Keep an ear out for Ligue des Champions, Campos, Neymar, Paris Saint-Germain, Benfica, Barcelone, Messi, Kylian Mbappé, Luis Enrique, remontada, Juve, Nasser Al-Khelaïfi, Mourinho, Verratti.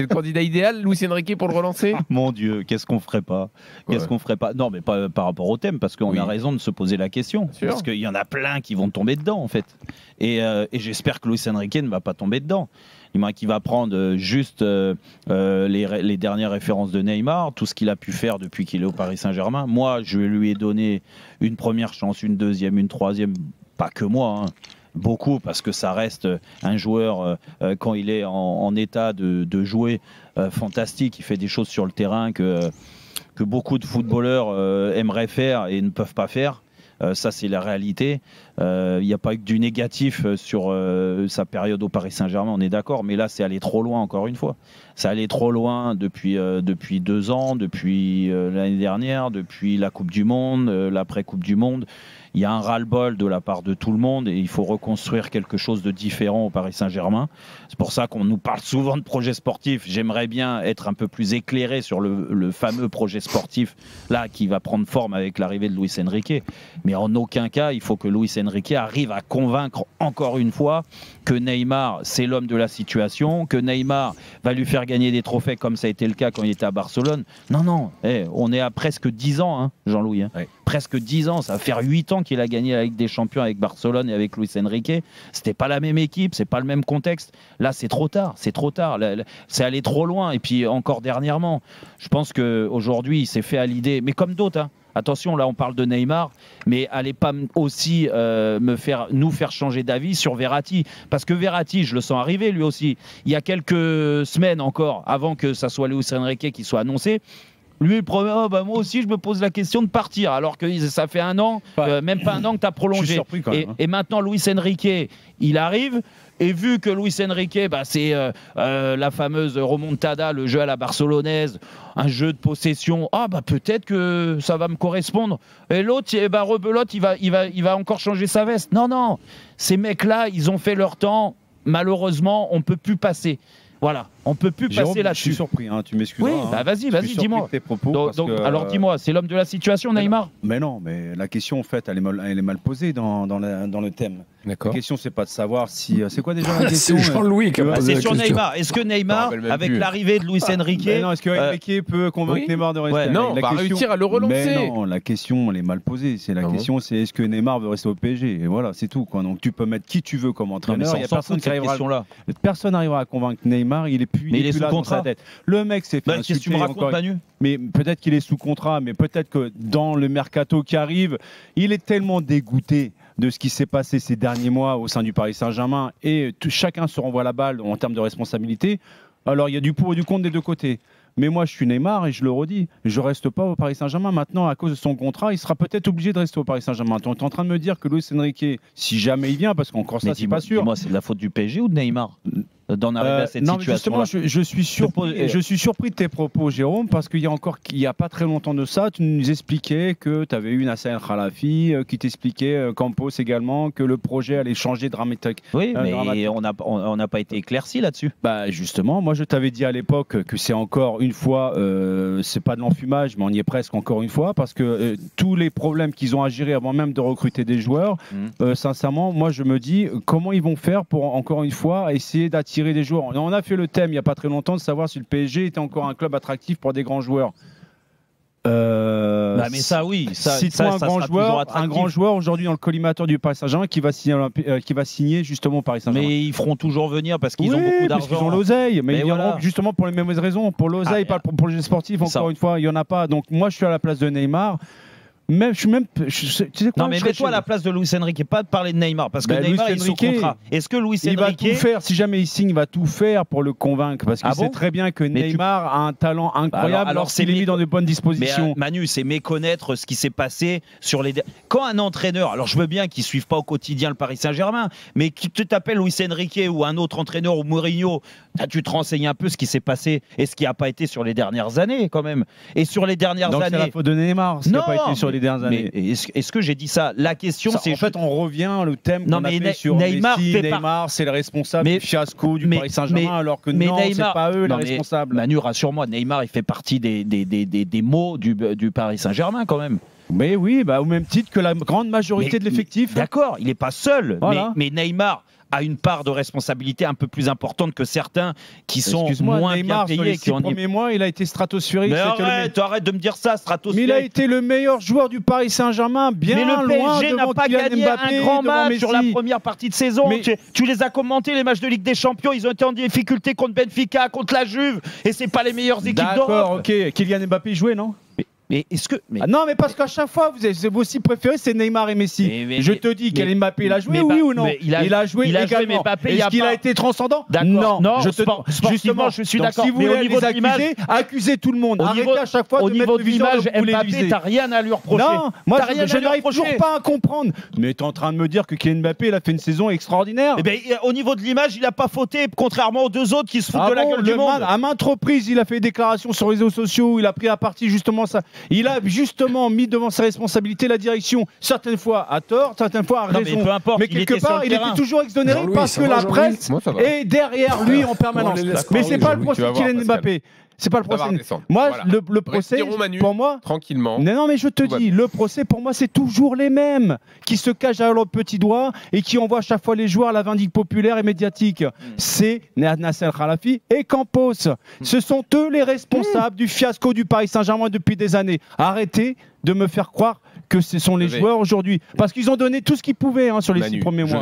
C'est le candidat idéal, Luis Enrique, pour le relancer. Mon Dieu, qu'est-ce qu'on ferait pas? Qu'est-ce qu'on ferait pas? Non, mais pas par rapport au thème, parce qu'on a raison de se poser la question. Parce qu'il y en a plein qui vont tomber dedans, en fait. Et j'espère que Luis Enrique ne va pas tomber dedans. Il m'a qui va prendre juste les dernières références de Neymar, tout ce qu'il a pu faire depuis qu'il est au Paris Saint-Germain. Moi, je lui ai donné une première chance, une deuxième, une troisième, pas que moi, hein. Beaucoup, parce que ça reste un joueur, quand il est en état de jouer, fantastique. Il fait des choses sur le terrain que beaucoup de footballeurs aimeraient faire et ne peuvent pas faire. Ça, c'est la réalité. Il n'y a pas eu que du négatif sur sa période au Paris Saint-Germain, on est d'accord. Mais là, c'est allé trop loin, encore une fois. C'est allé trop loin depuis 2 ans, depuis l'année dernière, depuis la Coupe du Monde, l'après-Coupe du Monde. Il y a un ras-le-bol de la part de tout le monde et il faut reconstruire quelque chose de différent au Paris Saint-Germain. C'est pour ça qu'on nous parle souvent de projet sportif. J'aimerais bien être un peu plus éclairé sur le fameux projet sportif là qui va prendre forme avec l'arrivée de Luis Enrique. Mais en aucun cas, il faut que Luis Enrique arrive à convaincre encore une fois que Neymar, c'est l'homme de la situation, que Neymar va lui faire gagner des trophées comme ça a été le cas quand il était à Barcelone. Non, non, hey, on est à presque 10 ans, hein, Jean-Louis. Hein. Oui. Presque 10 ans, ça va faire 8 ans qu'il a gagné la Ligue des Champions avec Barcelone et avec Luis Enrique. C'était pas la même équipe, c'est pas le même contexte. Là, c'est trop tard, c'est trop tard. C'est allé trop loin. Et puis encore dernièrement, je pense qu'aujourd'hui, il s'est fait à l'idée, mais comme d'autres, hein. Attention, là on parle de Neymar, mais allez pas aussi nous faire changer d'avis sur Verratti, parce que Verratti, je le sens arriver lui aussi. Il y a quelques semaines encore, avant que ça soit Luis Enrique qui soit annoncé, lui, il promet, oh, bah, moi aussi, je me pose la question de partir, alors que ça fait 1 an, même pas 1 an que tu as prolongé. Je suis surpris quand même, hein. Et maintenant, Luis Enrique, il arrive, et vu que Luis Enrique, bah, c'est la fameuse remontada, le jeu à la barcelonaise, un jeu de possession, ah, bah, peut-être que ça va me correspondre. Et l'autre, eh bah, rebelote, il va encore changer sa veste. Non, non, ces mecs-là, ils ont fait leur temps, malheureusement, on ne peut plus passer. Voilà, on ne peut plus passer là-dessus. Je suis surpris, hein, tu m'excuseras. Oui, bah vas-y, vas-y, dis-moi. Alors dis-moi, c'est l'homme de la situation, Neymar? Mais non, mais la question, en fait, elle est mal posée dans le thème. La question, c'est pas de savoir si... C'est quoi déjà la question? C'est Jean-Louis qui a posé la question. C'est sur Neymar. Est-ce que Neymar, avec l'arrivée de Luis Enrique... Non, est-ce que Enrique peut convaincre Neymar de rester? Non, on va réussir à le relancer. Non, la question, elle est mal posée. La question, c'est est-ce que Neymar veut rester au PSG? Et voilà, c'est tout. Donc tu peux mettre qui tu veux comme entraîneur. Il n'y a personne qui arrivera... Personne n'arrivera à convaincre Neymar. Il est sous contrat. Le mec s'est fait insulter. Qu'est-ce que tu me racontes, Manu ? Mais peut-être qu'il est sous contrat, mais peut-être que dans le mercato qui arrive, il est tellement dégoûté de ce qui s'est passé ces derniers mois au sein du Paris Saint-Germain, et chacun se renvoie la balle en termes de responsabilité. Alors il y a du pour et du contre des deux côtés. Mais moi, je suis Neymar et je le redis, je ne reste pas au Paris Saint-Germain. Maintenant, à cause de son contrat, il sera peut-être obligé de rester au Paris Saint-Germain. Tu es en train de me dire que Luis Enrique, si jamais il vient, parce qu'encore ça, c'est pas sûr. Moi, c'est de la faute du PSG ou de Neymar d'en arriver à cette situation? Non, justement, je suis surpris de tes propos, Jérôme, parce qu'il y a encore, il n'y a pas très longtemps de ça, tu nous expliquais que tu avais eu Nasser Al-Khelaïfi, qui t'expliquait, Campos également, que le projet allait changer dramatique. Oui, mais on n'a pas été éclairci là-dessus. Bah, justement, moi, je t'avais dit à l'époque que c'est encore une fois, c'est pas de l'enfumage, mais on y est presque encore une fois, parce que tous les problèmes qu'ils ont à gérer avant même de recruter des joueurs, sincèrement, moi, je me dis, comment ils vont faire pour, encore une fois, essayer d'attirer des joueurs. On a fait le thème il n'y a pas très longtemps de savoir si le PSG était encore un club attractif pour des grands joueurs. Bah mais ça oui, un grand joueur aujourd'hui dans le collimateur du Paris Saint-Germain qui va signer justement au Paris Saint-Germain. Mais ils feront toujours venir parce qu'ils ont beaucoup d'argent. Ils ont l'oseille, mais ils viendront justement pour les mêmes raisons. Pour l'oseille, pas pour le projet sportif, encore une fois, il n'y en a pas. Donc moi je suis à la place de Neymar. Mets-toi à la place de Luis Enrique, pas de parler de Neymar, parce que Neymar est sous contrat. Est-ce que Luis Enrique va tout faire? Si jamais il signe, il va tout faire pour le convaincre, parce qu'il sait très bien que Neymar a un talent incroyable. Alors c'est mis dans de bonnes dispositions. Mais, Manu, c'est méconnaître ce qui s'est passé sur les. Quand un entraîneur, alors je veux bien qu'il suive pas au quotidien le Paris Saint-Germain, mais qui te t'appelle Luis Enrique ou un autre entraîneur ou Mourinho, tu te renseignes un peu ce qui s'est passé et ce qui n'a pas été sur les dernières années quand même. Et sur les dernières années. Donc c'est la faute de Neymar. Non. Sur les dernières années. Est-ce que j'ai dit ça? La question, c'est... En fait, on revient au thème qu'on a fait sur Neymar. Neymar, c'est le responsable du fiasco du Paris Saint-Germain, alors que non, c'est pas eux les responsables. Manu, rassure-moi, Neymar, il fait partie des mots du Paris Saint-Germain quand même. Mais oui, bah, au même titre que la grande majorité de l'effectif. D'accord, il n'est pas seul, mais Neymar... a une part de responsabilité un peu plus importante que certains qui sont moins bien payés. Sur les 6 premiers mois, il a été stratosphérique. Mais arrête, arrête de me dire ça, stratosphérique. Mais il a été le meilleur joueur du Paris Saint-Germain, bien loin devant Kylian Mbappé. Mais le PSG n'a pas gagné un grand match sur la première partie de saison. Mais... Tu les as commentés, les matchs de Ligue des Champions, ils ont été en difficulté contre Benfica, contre la Juve, et c'est pas les meilleures équipes d'Europe. D'accord, ok. Kylian Mbappé jouait, non? Mais est-ce que... mais... ah non, mais parce qu'à chaque fois, vous aussi préférez, c'est Neymar et Messi. Mais, je te dis, quel Mbappé il a joué, oui ou non? Il a joué également. Est-ce qu'il a été transcendant? Non, non, je te... justement, je suis d'accord. Si vous voulez les accuser, accusez tout le monde. Arrêtez à chaque fois de mettre le viseur là où vous les visez. T'as rien à lui reprocher. Non, moi, je n'arrive toujours pas à comprendre. Mais t'es en train de me dire que Kylian Mbappé, il a fait une saison extraordinaire. Eh bien, au niveau de l'image, il n'a pas fauté, contrairement aux deux autres qui se foutent de la gueule du monde. À maintes reprises, il a fait des déclarations sur les réseaux sociaux, il a pris à partie justement ça. Il a justement mis devant sa responsabilité la direction, certaines fois à tort, certaines fois à raison. Non, mais peu importe, mais quelque part, il était toujours exonéré parce que la presse est derrière lui en permanence. Mais c'est pas le procès de Kylian Mbappé. C'est pas le procès. Moi, voilà. le procès, pour moi, tranquillement. Non, mais je te dis, le procès, pour moi, c'est toujours les mêmes qui se cachent derrière leurs petits doigts et qui envoient à chaque fois les joueurs à la vindicte populaire et médiatique. C'est Nasser Al-Khelaïfi et Campos. Ce sont eux les responsables du fiasco du Paris Saint-Germain depuis des années. Arrêtez de me faire croire que ce sont les joueurs aujourd'hui, parce qu'ils ont donné tout ce qu'ils pouvaient sur les 6 premiers mois.